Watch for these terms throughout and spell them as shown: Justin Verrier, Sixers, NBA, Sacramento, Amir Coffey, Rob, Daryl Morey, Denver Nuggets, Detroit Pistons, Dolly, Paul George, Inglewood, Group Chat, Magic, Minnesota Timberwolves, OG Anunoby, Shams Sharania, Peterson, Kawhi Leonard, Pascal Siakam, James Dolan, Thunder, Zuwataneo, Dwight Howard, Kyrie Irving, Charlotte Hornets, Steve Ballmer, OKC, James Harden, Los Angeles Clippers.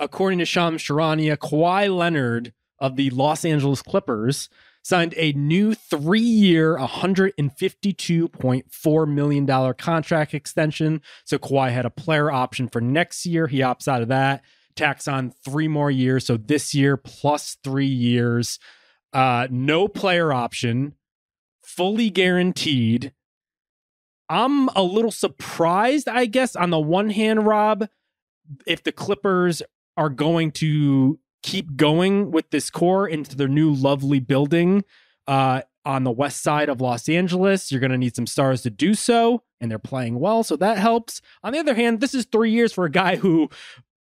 according to Shams Sharania, Kawhi Leonard of the Los Angeles Clippers signed a new 3-year, $152.4 million contract extension. So Kawhi had a player option for next year. He opts out of that, tacks on 3 more years. So this year plus 3 years, no player option, fully guaranteed. I'm a little surprised, I guess, on the one hand, Rob, if the Clippers are going to keep going with this core into their new lovely building on the west side of Los Angeles. You're going to need some stars to do so, and they're playing well, so that helps. On the other hand, this is 3 years for a guy who,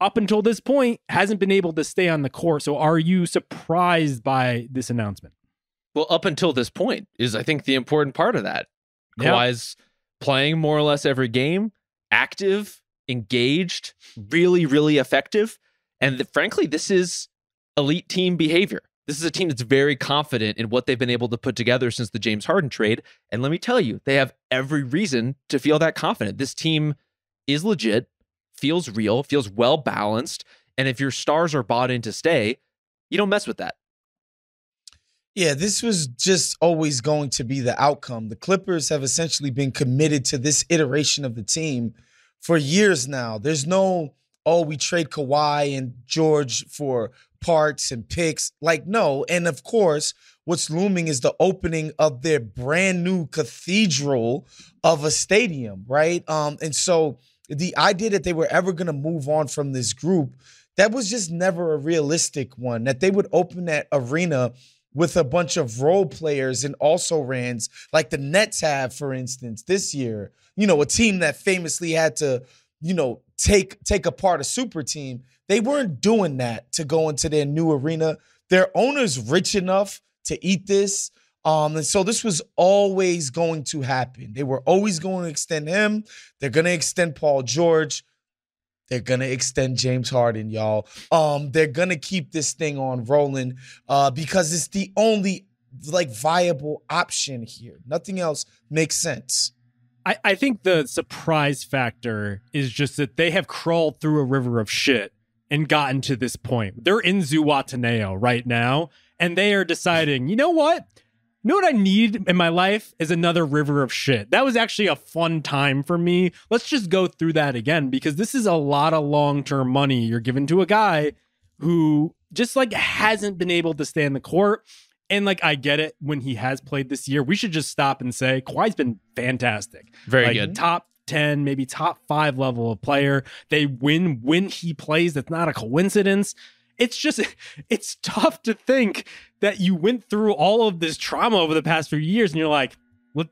up until this point, hasn't been able to stay on the court. So are you surprised by this announcement? Well, up until this point is, I think, the important part of that. Yeah. Kawhi's playing more or less every game, active, engaged, really, really effective. And frankly, this is elite team behavior. This is a team that's very confident in what they've been able to put together since the James Harden trade. And let me tell you, they have every reason to feel that confident. This team is legit, feels real, feels well-balanced. And if your stars are bought in to stay, you don't mess with that. Yeah, this was just always going to be the outcome. The Clippers have essentially been committed to this iteration of the team for years now. There's no... oh, we trade Kawhi and George for parts and picks. Like, no. And of course, what's looming is the opening of their brand new cathedral of a stadium, right? And so the idea that they were ever going to move on from this group, that was just never a realistic one, that they would open that arena with a bunch of role players and also-rans, like the Nets have, for instance, this year. You know, a team that famously had to, you know, take apart a super team. They weren't doing that to go into their new arena. Their owner's rich enough to eat this. And so this was always going to happen. They were always going to extend him. They're going to extend Paul George. They're going to extend James Harden, y'all. They're going to keep this thing on rolling because it's the only like viable option here. Nothing else makes sense. I think the surprise factor is just that they have crawled through a river of shit and gotten to this point. They're in Zuwataneo right now, and they are deciding, you know what? You know what I need in my life is another river of shit. That was actually a fun time for me. Let's just go through that again, because this is a lot of long-term money you're giving to a guy who just like hasn't been able to stay in the court. And like, I get it when he has played this year. We should just stop and say Kawhi's been fantastic. Very like, good. Top 10, maybe top 5 level of player. They win when he plays. That's not a coincidence. It's just, it's tough to think that you went through all of this trauma over the past few years and you're like,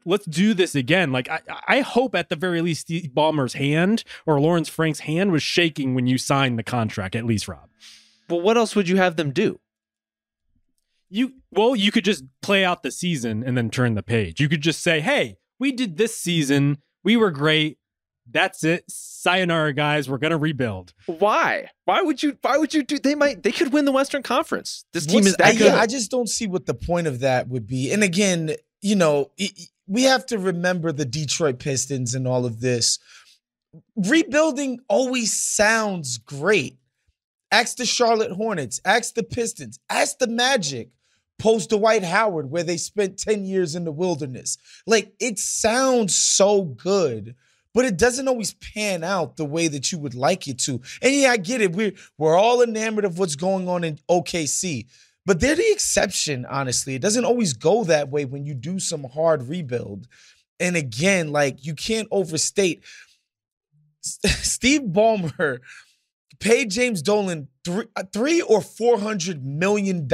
let's do this again. Like, I hope at the very least Steve Ballmer's hand or Lawrence Frank's hand was shaking when you signed the contract, at least, Rob. Well, what else would you have them do? You could just play out the season and then turn the page. You could just say, hey, we did this season. We were great. That's it. Sayonara, guys. We're gonna rebuild. Why? Why would you do? They could win the Western Conference. This team is that good. Yeah, I just don't see what the point of that would be. And again, you know, we have to remember the Detroit Pistons and all of this. Rebuilding always sounds great. Ask the Charlotte Hornets, ask the Pistons, ask the Magic, post Dwight Howard, where they spent 10 years in the wilderness. Like, it sounds so good, but it doesn't always pan out the way that you would like it to. And yeah, I get it. We're all enamored of what's going on in OKC, but they're the exception, honestly. It doesn't always go that way when you do some hard rebuild. And again, like, you can't overstate. Steve Ballmer paid James Dolan $300 or $400 million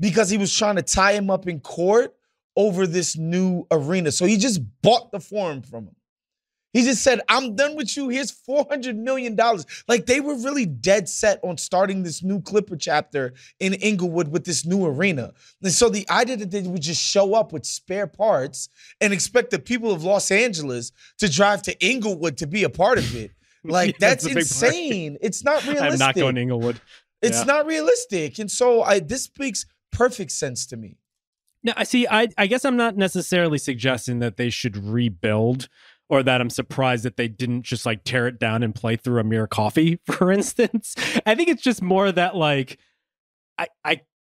because he was trying to tie him up in court over this new arena. So he just bought the forum from him. He just said, I'm done with you. Here's $400 million. Like, they were really dead set on starting this new Clipper chapter in Inglewood with this new arena. And so the idea that they would just show up with spare parts and expect the people of Los Angeles to drive to Inglewood to be a part of it. Like, yeah, that's insane. It's not realistic. I'm not going to Inglewood. It's not realistic. And so this makes perfect sense to me. Now, I see, I guess I'm not necessarily suggesting that they should rebuild. or that I'm surprised that they didn't just like tear it down and play through Amir Coffey, for instance. I think it's just more that like,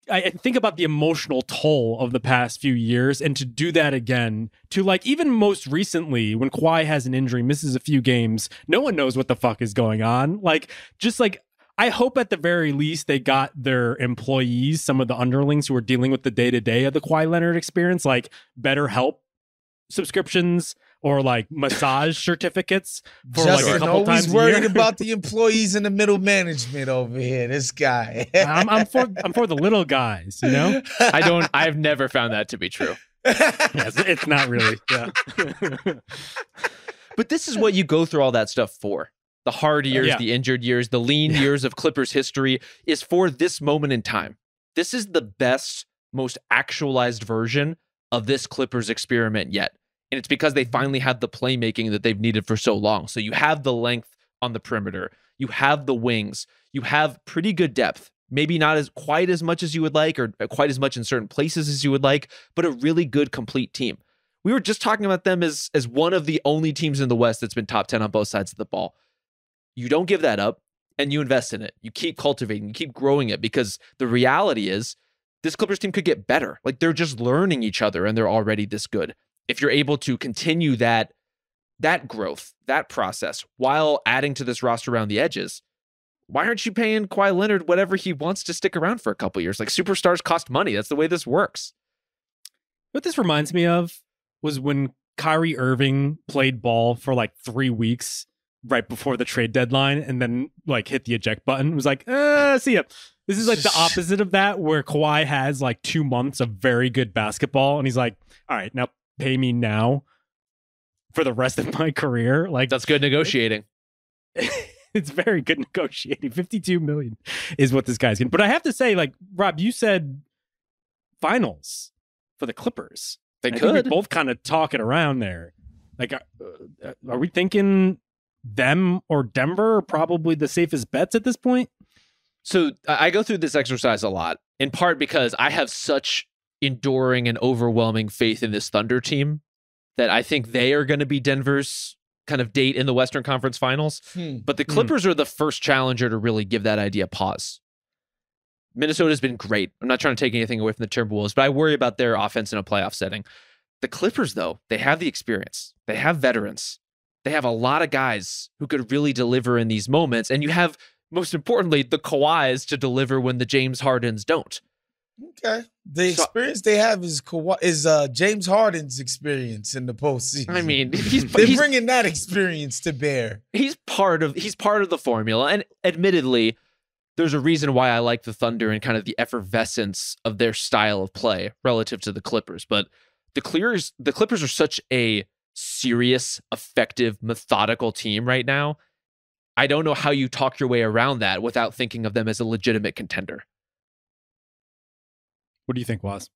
I think about the emotional toll of the past few years, and to do that again, to like even most recently when Kawhi has an injury, misses a few games, no one knows what the fuck is going on. Like, just like, I hope at the very least they got their employees, some of the underlings who are dealing with the day-to-day of the Kawhi Leonard experience, like better help subscriptions or like massage certificates for Justin, like a couple times a year. Worried about the employees and the middle management over here. This guy, I'm for the little guys, you know. I've never found that to be true. Yes, it's not really. Yeah. But this is what you go through all that stuff for. The hard years, the injured years, the lean years of Clippers history is for this moment in time. This is the best, most actualized version of this Clippers experiment yet. And it's because they finally have the playmaking that they've needed for so long. So you have the length on the perimeter. You have the wings. You have pretty good depth. Maybe not as quite as much as you would like, or quite as much in certain places as you would like, but a really good complete team. We were just talking about them as one of the only teams in the West that's been top 10 on both sides of the ball. You don't give that up, and you invest in it. You keep cultivating, you keep growing it, because the reality is this Clippers team could get better. Like, they're just learning each other, and they're already this good. If you're able to continue that growth, that process, while adding to this roster around the edges, why aren't you paying Kawhi Leonard whatever he wants to stick around for a couple years? Like, superstars cost money. That's the way this works. What this reminds me of was when Kyrie Irving played ball for like 3 weeks right before the trade deadline and then like hit the eject button. It was like, see ya. This is like the opposite of that, where Kawhi has like 2 months of very good basketball and he's like, all right, now pay me now for the rest of my career. Like, that's good negotiating. It's very good negotiating. 52 million is what this guy's getting. But I have to say, like, Rob, you said finals for the Clippers. They could. I think we both kind of talking around there. Like, are we thinking them or Denver are probably the safest bets at this point? So I go through this exercise a lot, in part because I have such enduring and overwhelming faith in this Thunder team that I think they are going to be Denver's kind of date in the Western Conference Finals. But the Clippers are the first challenger to really give that idea pause. Minnesota's been great. I'm not trying to take anything away from the Timberwolves, but I worry about their offense in a playoff setting. The Clippers, though, they have the experience. They have veterans. They have a lot of guys who could really deliver in these moments. And you have, most importantly, the Kawhis to deliver when the James Hardens don't. Okay. The experience they have is James Harden's experience in the postseason. I mean, they're bringing that experience to bear. He's part of the formula. And admittedly, there's a reason why I like the Thunder and kind of the effervescence of their style of play relative to the Clippers. But the Clippers are such a serious, effective, methodical team right now. I don't know how you talk your way around that without thinking of them as a legitimate contender. What do you think, Waz?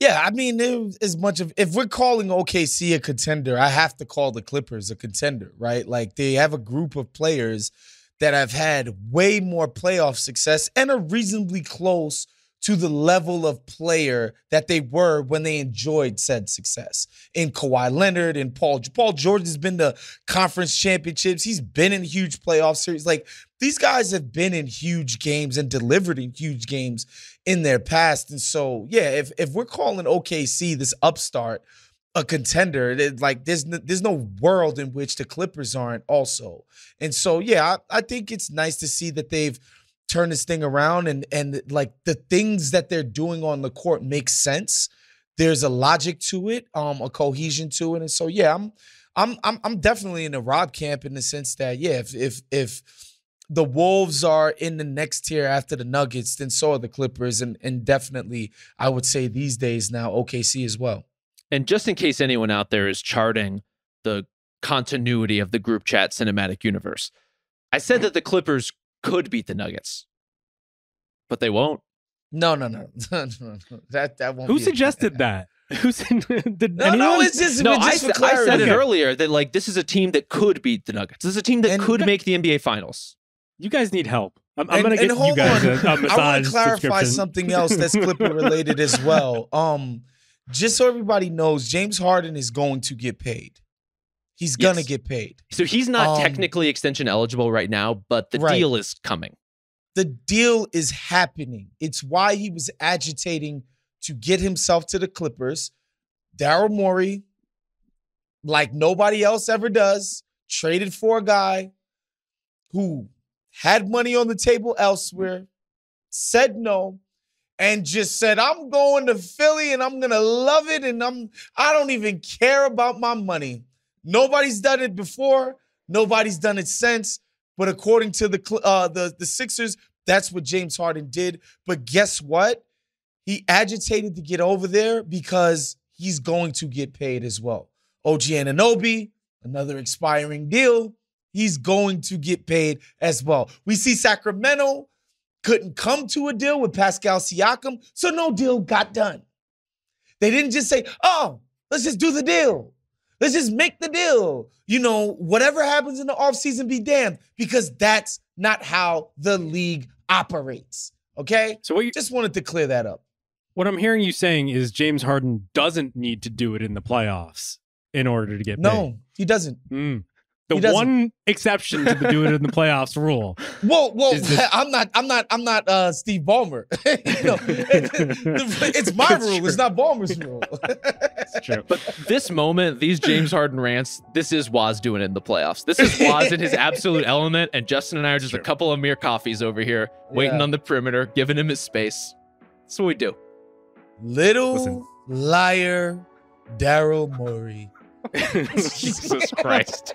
Yeah, I mean, if we're calling OKC a contender, I have to call the Clippers a contender, right? Like, they have a group of players that have had way more playoff success and are reasonably close to the level of player that they were when they enjoyed said success. In Kawhi Leonard and Paul George has been to conference championships. He's been in huge playoff series. Like, these guys have been in huge games and delivered in huge games in their past. And so, yeah, if we're calling OKC, this upstart, a contender, like, there's no world in which the Clippers aren't also. And so, yeah, I think it's nice to see that they've turn this thing around, and like, the things that they're doing on the court make sense. There's a logic to it, a cohesion to it, and so yeah, I'm definitely in the Rob camp in the sense that yeah, if the Wolves are in the next tier after the Nuggets, then so are the Clippers, and definitely I would say these days now OKC as well. And just in case anyone out there is charting the continuity of the group chat cinematic universe, I said that the Clippers could beat the Nuggets, but they won't. No. That won't. Who suggested that? Who said? I said it earlier that like, this is a team that could beat the Nuggets. This is a team that could make the NBA Finals. You guys need help. I'm going to get you guys a massage. I want to clarify something else that's Clipper related as well. Just so everybody knows, James Harden is going to get paid. He's going to get paid. So he's not technically extension eligible right now, but the deal is coming. The deal is happening. It's why he was agitating to get himself to the Clippers. Daryl Morey, like nobody else ever does, traded for a guy who had money on the table elsewhere, said no, and just said, I'm going to Philly and I'm going to love it and I don't even care about my money. Nobody's done it before. Nobody's done it since. But according to the Sixers, that's what James Harden did. But guess what? He agitated to get over there because he's going to get paid as well. OG Anunoby, another expiring deal. He's going to get paid as well. We see Sacramento couldn't come to a deal with Pascal Siakam, so no deal got done. They didn't just say, oh, let's just do the deal. Let's just make the deal. You know, whatever happens in the offseason, be damned, because that's not how the league operates. Okay? So just wanted to clear that up. What I'm hearing you saying is James Harden doesn't need to do it in the playoffs in order to get paid. No, he doesn't. The one exception to the do it in the playoffs rule. Whoa, I'm not Steve Ballmer. It's my rule. True. It's not Ballmer's rule. It's true. But this moment, these James Harden rants, this is Waz doing it in the playoffs. This is Waz in his absolute element. And Justin and I are just a couple of mere coffees over here, waiting on the perimeter, giving him his space. That's what we do. Little liar, Daryl Morey. Jesus Christ.